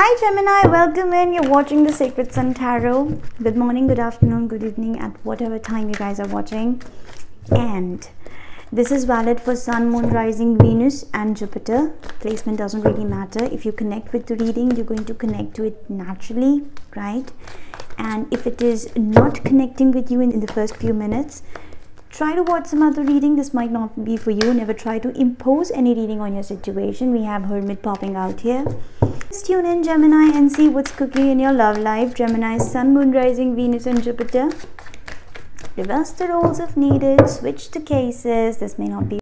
Hi Gemini, welcome in. You're watching The Sacred Sun Tarot. Good morning, good afternoon, good evening at whatever time you guys are watching. And this is valid for Sun, Moon, Rising, Venus and Jupiter. Placement doesn't really matter. If you connect with the reading, you're going to connect to it naturally, right? And if it is not connecting with you in the first few minutes, try to watch some other reading. This might not be for you. Never try to impose any reading on your situation. We have Hermit popping out here. Let's tune in, Gemini, and see what's cooking in your love life. Gemini, Sun, Moon, Rising, Venus and Jupiter. Reverse the roles if needed. Switch the cases. This may not be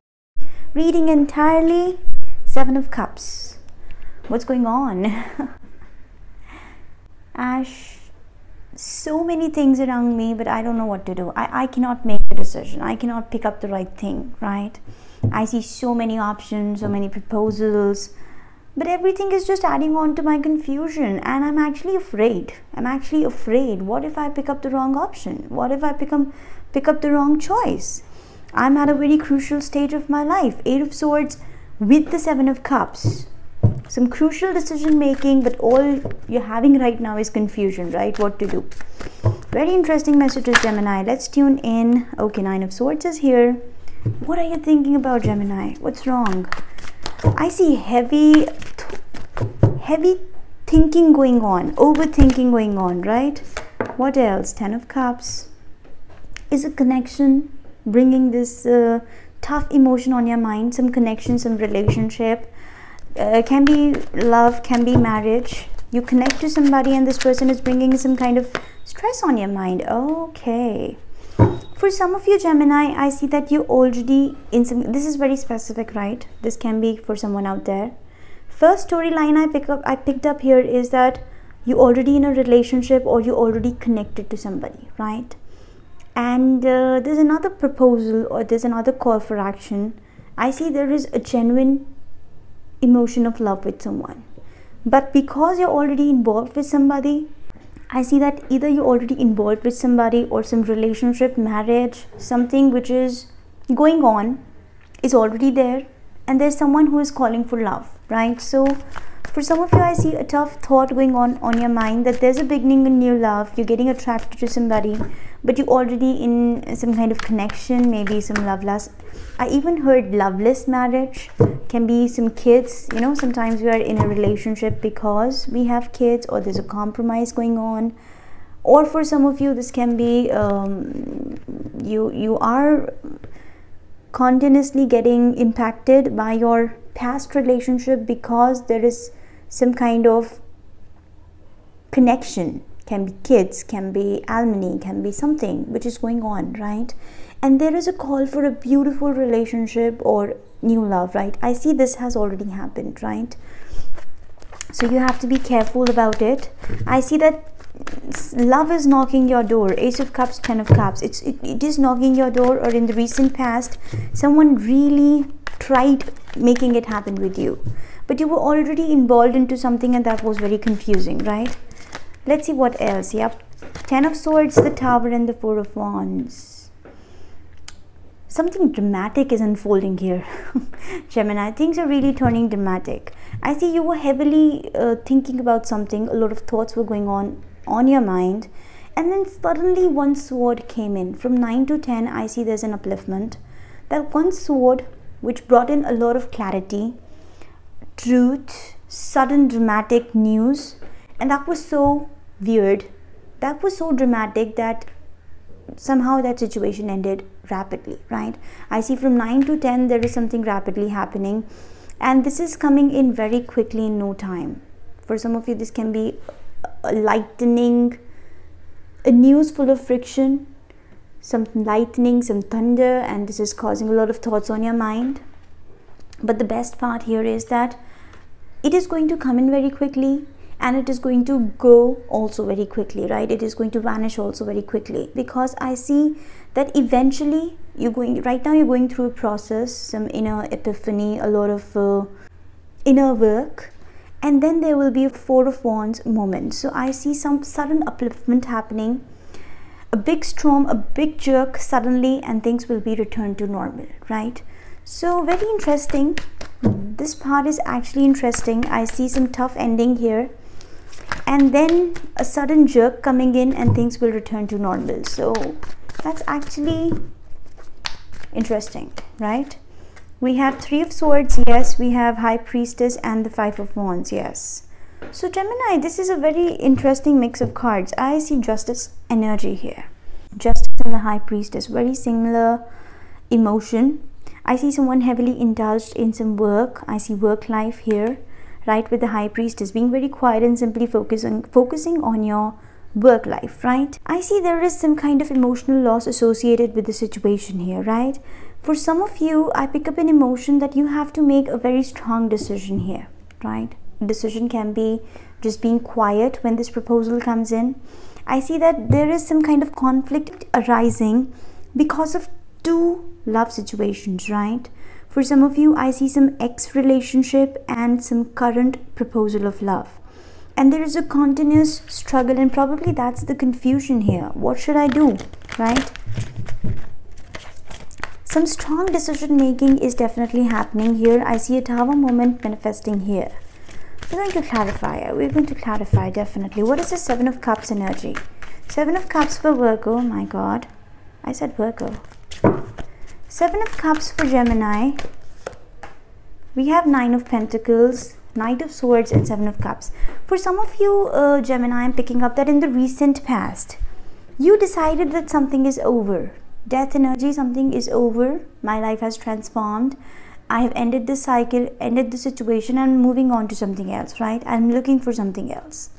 reading entirely. Seven of Cups. What's going on? Ash. So many things around me, but I don't know what to do. I cannot make a decision. I cannot pick up the right thing, right? I see so many options, so many proposals, but everything is just adding on to my confusion, and I'm actually afraid. What if I pick up the wrong option? What if I pick up the wrong choice? I'm at a very crucial stage of my life. Eight of Swords with the Seven of Cups. Some crucial decision making, but all you're having right now is confusion, right? What to do. Very interesting messages, Gemini. Let's tune in. Okay, Nine of Swords is here. What are you thinking about, Gemini? What's wrong? I see heavy thinking going on, overthinking going on, right? What else? Ten of Cups is a connection, bringing this tough emotion on your mind. Some connection, some relationship. Can be love, can be marriage. You connect to somebody and this person is bringing some kind of stress on your mind. Okay. For some of you, Gemini, I see that you already in some... This is very specific, right? This can be for someone out there. First storyline I picked up here is that you're already in a relationship or you already connected to somebody, right? And there's another proposal or there's another call for action. I see there is a genuine emotion of love with someone, but because you're already involved with somebody, I see that either you're already involved with somebody or some relationship, marriage, something which is going on is already there, and there's someone who is calling for love, right? So for some of you, I see a tough thought going on your mind that there's a beginning, a new love, you're getting attracted to somebody, but you're already in some kind of connection, maybe some loveless. I even heard loveless marriage. Can be some kids, you know, sometimes we are in a relationship because we have kids or there's a compromise going on. Or for some of you, this can be you are continuously getting impacted by your past relationship because there is some kind of connection. Can be kids, can be alimony, can be something which is going on, right? And there is a call for a beautiful relationship or new love, right? I see this has already happened, right? So you have to be careful about it. I see that love is knocking your door. Ace of Cups, Ten of Cups. It is knocking your door, or in the recent past, someone really tried making it happen with you. But you were already involved into something and that was very confusing, right? Let's see what else. Yep. Ten of Swords, the Tower and the Four of Wands. Something dramatic is unfolding here. Gemini, things are really turning dramatic. I see you were heavily thinking about something. A lot of thoughts were going on your mind. And then suddenly one sword came in. From 9 to 10, I see there's an upliftment. That one sword, which brought in a lot of clarity, truth, sudden dramatic news. And that was so weird. That was so dramatic that somehow that situation ended rapidly, right? I see from 9 to 10 there is something rapidly happening, and this is coming in very quickly, in no time. For some of you, this can be a lightning, a news full of friction, some lightning, some thunder, and this is causing a lot of thoughts on your mind. But the best part here is that it is going to come in very quickly. And it is going to go also very quickly, right? It is going to vanish also very quickly, because I see that eventually right now you're going through a process, some inner epiphany, a lot of inner work, and then there will be a Four of Wands moment. So I see some sudden upliftment happening, a big storm, a big jerk suddenly, and things will be returned to normal, right? So very interesting. This part is actually interesting. I see some tough ending here. and then a sudden jerk coming in and things will return to normal. So that's actually interesting, right? We have Three of Swords, yes. We have High Priestess and the Five of Wands, yes. So Gemini, this is a very interesting mix of cards. I see justice energy here. Justice and the High Priestess, very similar emotion. I see someone heavily indulged in some work. I see work life here, right, with the High Priestess being very quiet and simply focusing on your work life, right? I see there is some kind of emotional loss associated with the situation here, right? For some of you, I pick up an emotion that you have to make a very strong decision here, right? Decision can be just being quiet when this proposal comes in. I see that there is some kind of conflict arising because of two love situations, right? For some of you, I see some ex relationship and some current proposal of love. And there is a continuous struggle, and probably that's the confusion here. What should I do, right? Some strong decision making is definitely happening here. I see a Tower moment manifesting here. We're going to clarify. We're going to clarify, definitely. What is the Seven of Cups energy? Seven of Cups for Virgo. My God, I said Virgo. Seven of Cups for Gemini. We have Nine of Pentacles, Knight of Swords, and Seven of Cups. For some of you, Gemini, I'm picking up that in the recent past, you decided that something is over. Death energy, something is over. My life has transformed. I have ended this cycle, ended the situation, and I'm moving on to something else, right? I'm looking for something else.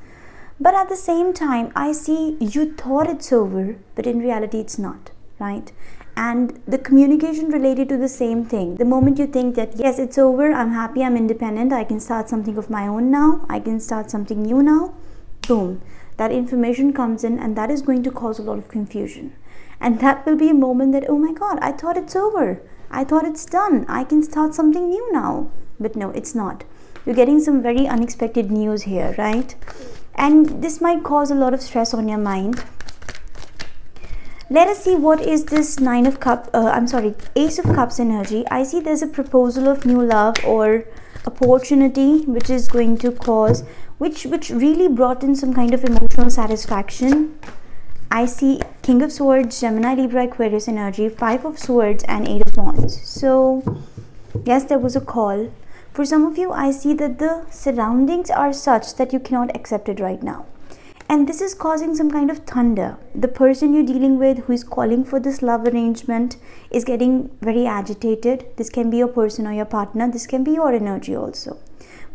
But at the same time, I see you thought it's over, but in reality, it's not, right? And the communication related to the same thing. The moment you think that, yes, it's over, I'm happy, I'm independent, I can start something of my own now, I can start something new now, boom. That information comes in, and that is going to cause a lot of confusion. And that will be a moment that, oh my God, I thought it's over. I thought it's done. I can start something new now. But no, it's not. You're getting some very unexpected news here, right? And this might cause a lot of stress on your mind. Let us see what is this Ace of Cups energy. I see there's a proposal of new love or opportunity which is going to cause, which really brought in some kind of emotional satisfaction. I see King of Swords, Gemini, Libra, Aquarius energy, Five of Swords, and Eight of Wands. So, yes, there was a call. For some of you, I see that the surroundings are such that you cannot accept it right now. And this is causing some kind of thunder. The person you're dealing with who is calling for this love arrangement is getting very agitated. This can be your person or your partner. This can be your energy also.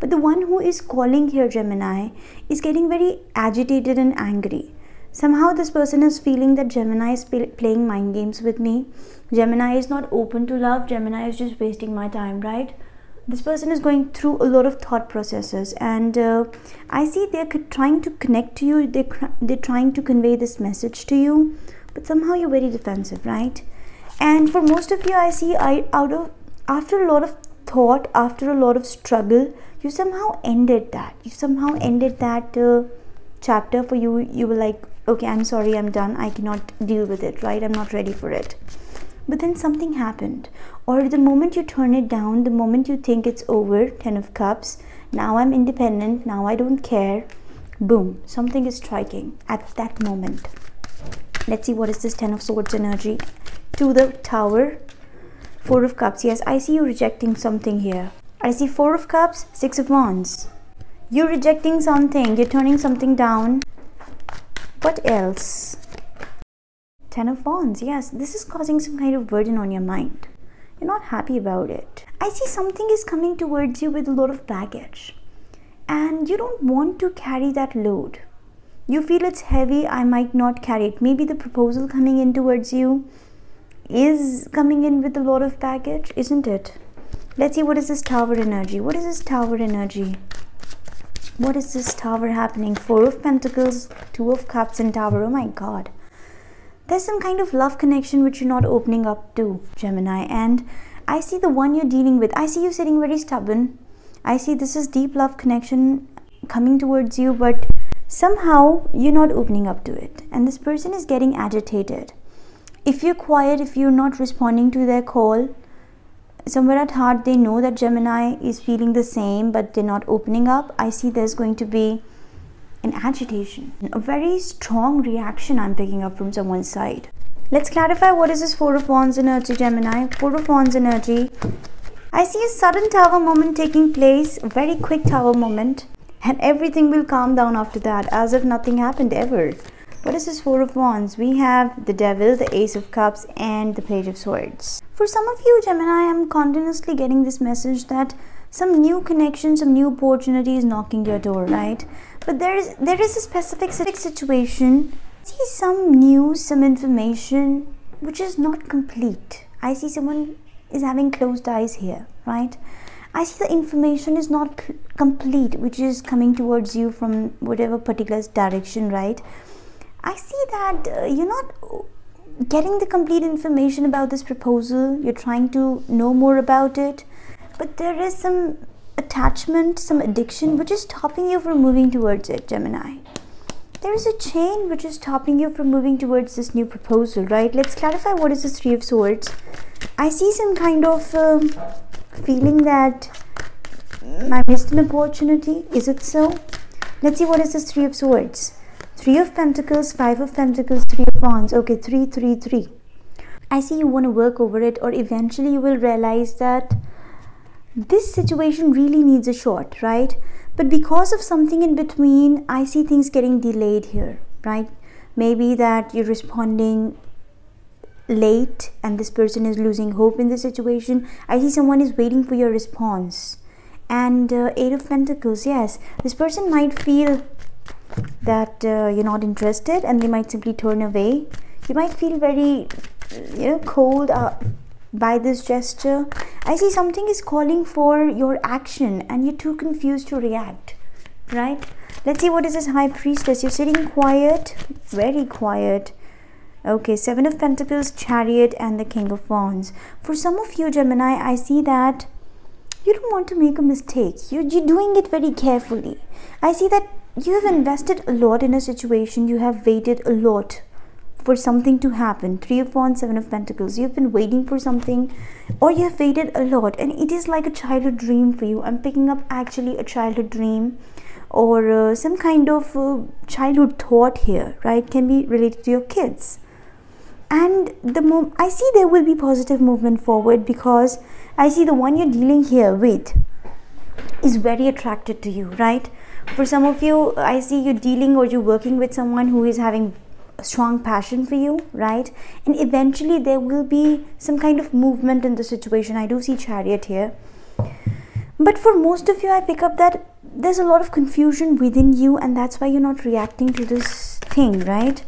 But the one who is calling here, Gemini, is getting very agitated and angry. Somehow this person is feeling that Gemini is playing mind games with me. Gemini is not open to love. Gemini is just wasting my time, right? This person is going through a lot of thought processes, and I see they're trying to connect to you. They're trying to convey this message to you, but somehow you're very defensive, right? And for most of you, I see after a lot of thought, after a lot of struggle, you somehow ended that. You somehow ended that chapter for you. You were like, okay, I'm sorry, I'm done, I cannot deal with it, right? I'm not ready for it. But then something happened, or the moment you turn it down, the moment you think it's over, Ten of Cups, now I'm independent, now I don't care, boom, something is striking at that moment. Let's see what is this Ten of Swords energy to the Tower. Four of Cups, yes, I see you rejecting something here. I see Four of Cups, Six of Wands. You're rejecting something, you're turning something down. What else? Ten of Wands, yes, this is causing some kind of burden on your mind. You're not happy about it. I see something is coming towards you with a lot of baggage, and you don't want to carry that load. You feel it's heavy, I might not carry it. Maybe the proposal coming in towards you is coming in with a lot of baggage, isn't it? Let's see what is this Tower energy. What is this Tower energy? What is this Tower happening? Four of Pentacles, Two of Cups, and Tower. Oh my God. There's some kind of love connection which you're not opening up to, Gemini. And I see the one you're dealing with. I see you sitting very stubborn. I see this is deep love connection coming towards you, but somehow you're not opening up to it. And this person is getting agitated. If you're quiet, if you're not responding to their call, somewhere at heart they know that Gemini is feeling the same, but they're not opening up. I see there's going to be and agitation. A very strong reaction I'm picking up from someone's side. Let's clarify what is this Four of Wands energy, Gemini. Four of Wands energy. I see a sudden tower moment taking place, a very quick tower moment, and everything will calm down after that, as if nothing happened ever. What is this Four of Wands? We have the Devil, the Ace of Cups, and the Page of Swords. For some of you, Gemini, I'm continuously getting this message that some new connection, some new opportunity is knocking your door, right? But there is a specific situation. I see some news, some information, which is not complete. I see someone is having closed eyes here, right? I see the information is not complete, which is coming towards you from whatever particular direction, right? I see that you're not getting the complete information about this proposal. You're trying to know more about it. But there is some attachment, some addiction, which is stopping you from moving towards it, Gemini. There is a chain which is stopping you from moving towards this new proposal, right? Let's clarify what is this Three of Swords. I see some kind of feeling that I missed an opportunity. Is it so? Let's see what is this Three of Swords. Three of Pentacles, Five of Pentacles, Three of Wands. Okay, three, three, three. I see you want to work over it, or eventually you will realize that this situation really needs a shot, right? But because of something in between, I see things getting delayed here, right? Maybe that you're responding late and this person is losing hope in the situation. I see someone is waiting for your response. And Eight of Pentacles, yes. This person might feel that you're not interested, and they might simply turn away. You might feel very, cold by this gesture. I see something is calling for your action and you're too confused to react, right? Let's see what is this High Priestess. You're sitting quiet, very quiet. Okay, Seven of Pentacles, Chariot, and the King of Wands. For some of you, Gemini, I see that you don't want to make a mistake. You're doing it very carefully. I see that you have invested a lot in a situation. You have waited a lot for something to happen. Three of Wands, Seven of Pentacles. You've been waiting for something, or you have waited a lot, and it is like a childhood dream for you. I'm picking up actually a childhood dream, or some kind of childhood thought here, right? Can be related to your kids. And I see there will be positive movement forward, because I see the one you're dealing here with is very attracted to you, right? For some of you, I see you're dealing or you're working with someone who is having a strong passion for you, right? And eventually there will be some kind of movement in the situation. I do see Chariot here. But for most of you, I pick up that there's a lot of confusion within you, and that's why you're not reacting to this thing, right?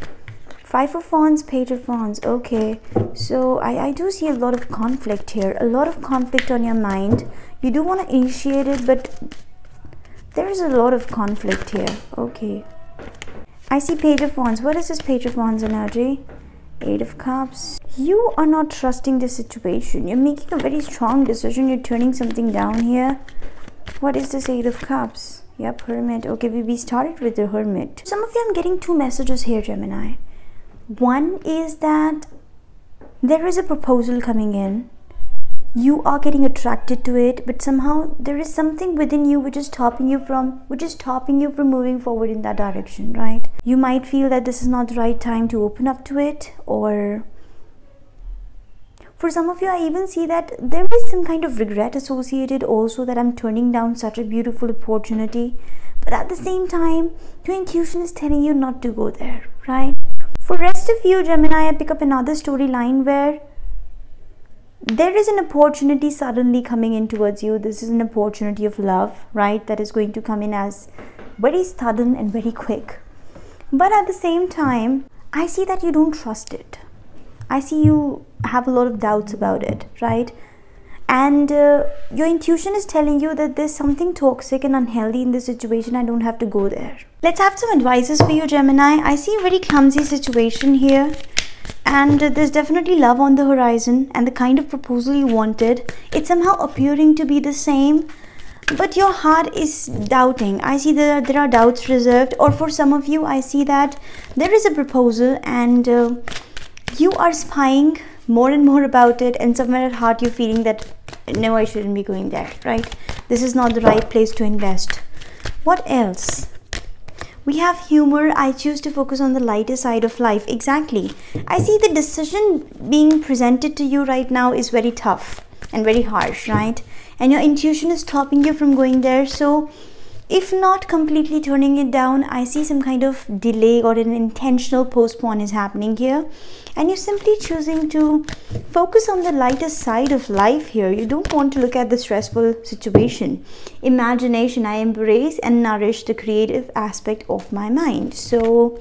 Five of Wands, Page of Wands. Okay, so I do see a lot of conflict here, a lot of conflict on your mind. You do want to initiate it, but there is a lot of conflict here. Okay, I see Page of Wands. What is this Page of Wands energy? Eight of Cups. You are not trusting this situation. You're making a very strong decision. You're turning something down here. What is this Eight of Cups? Yep, Hermit. Okay, we started with the Hermit. Some of you, I'm getting two messages here, Gemini. One is that there is a proposal coming in. You are getting attracted to it, but somehow there is something within you which is stopping you from moving forward in that direction, right? You might feel that this is not the right time to open up to it, or for some of you, I even see that there is some kind of regret associated also, that I'm turning down such a beautiful opportunity. But at the same time, your intuition is telling you not to go there, right? For rest of you, Gemini, I pick up another storyline where there is an opportunity suddenly coming in towards you. This is an opportunity of love, right? That is going to come in as very sudden and very quick. But at the same time, I see that you don't trust it. I see you have a lot of doubts about it, right? And your intuition is telling you that there's something toxic and unhealthy in this situation. I don't have to go there. Let's have some advices for you, Gemini. I see a very clumsy situation here. And there's definitely love on the horizon, and the kind of proposal you wanted, it's somehow appearing to be the same, but your heart is doubting. I see that there are doubts reserved, or for some of you, I see that there is a proposal, and you are spying more and more about it, and somewhere at heart, you're feeling that, no, I shouldn't be going there, right? This is not the right place to invest. What else? We have humor. I choose to focus on the lighter side of life. Exactly. I see the decision being presented to you right now is very tough and very harsh, right? And your intuition is stopping you from going there. So if not completely turning it down, I see some kind of delay or an intentional postpone is happening here. And you're simply choosing to focus on the lighter side of life here. You don't want to look at the stressful situation. Imagination, I embrace and nourish the creative aspect of my mind. So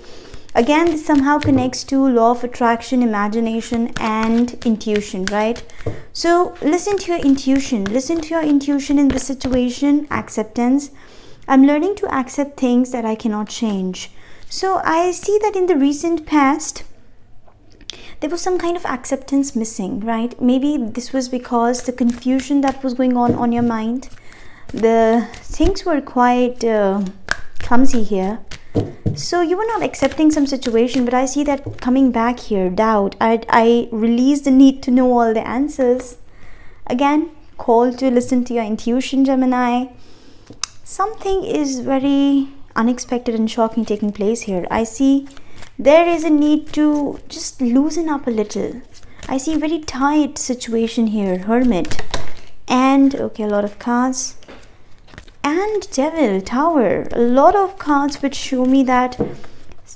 again, this somehow connects to law of attraction, imagination, and intuition, right? So listen to your intuition. Listen to your intuition in this situation. Acceptance. I'm learning to accept things that I cannot change. So I see that in the recent past, there was some kind of acceptance missing, right? Maybe this was because the confusion that was going on your mind. The things were quite clumsy here. So you were not accepting some situation, but I see that coming back here, doubt. I release the need to know all the answers. Again, call to listen to your intuition, Gemini. Something is very unexpected and shocking taking place here. I see there is a need to just loosen up a little. I see a very tight situation here, Hermit. And, okay, a lot of cards. And Devil, Tower. A lot of cards which show me that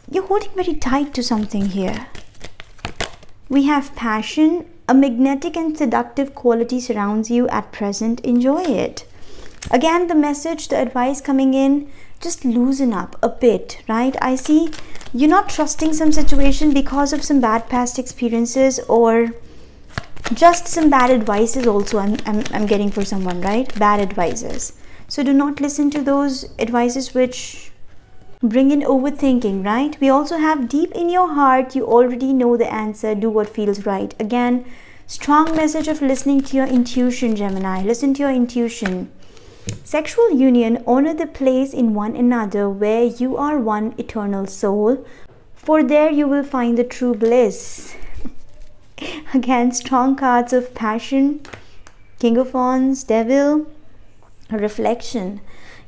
you're holding very tight to something here. We have Passion. A magnetic and seductive quality surrounds you at present. Enjoy it. Again, the message, the advice coming in, just loosen up a bit, right? I see you're not trusting some situation because of some bad past experiences or just some bad advices also I'm getting for someone, right? Bad advices. So do not listen to those advices which bring in overthinking, right? We also have deep in your heart, you already know the answer, do what feels right. Again, strong message of listening to your intuition, Gemini. Listen to your intuition. Sexual union, honor the place in one another where you are one eternal soul, for there you will find the true bliss. Again, strong cards of Passion, King of Wands, Devil, Reflection.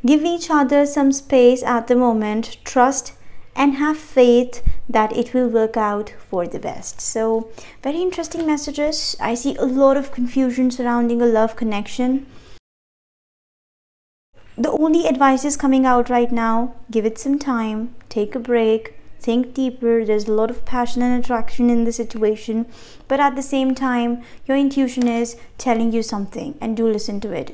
Give each other some space at the moment, trust and have faith that it will work out for the best. So, very interesting messages. I see a lot of confusion surrounding a love connection. The only advice is coming out right now. Give it some time. Take a break. Think deeper. There's a lot of passion and attraction in the situation. But at the same time, your intuition is telling you something. And do listen to it.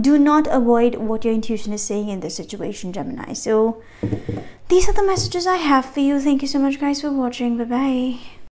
Do not avoid what your intuition is saying in this situation, Gemini. So, these are the messages I have for you. Thank you so much, guys, for watching. Bye-bye.